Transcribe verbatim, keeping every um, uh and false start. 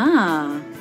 Ah.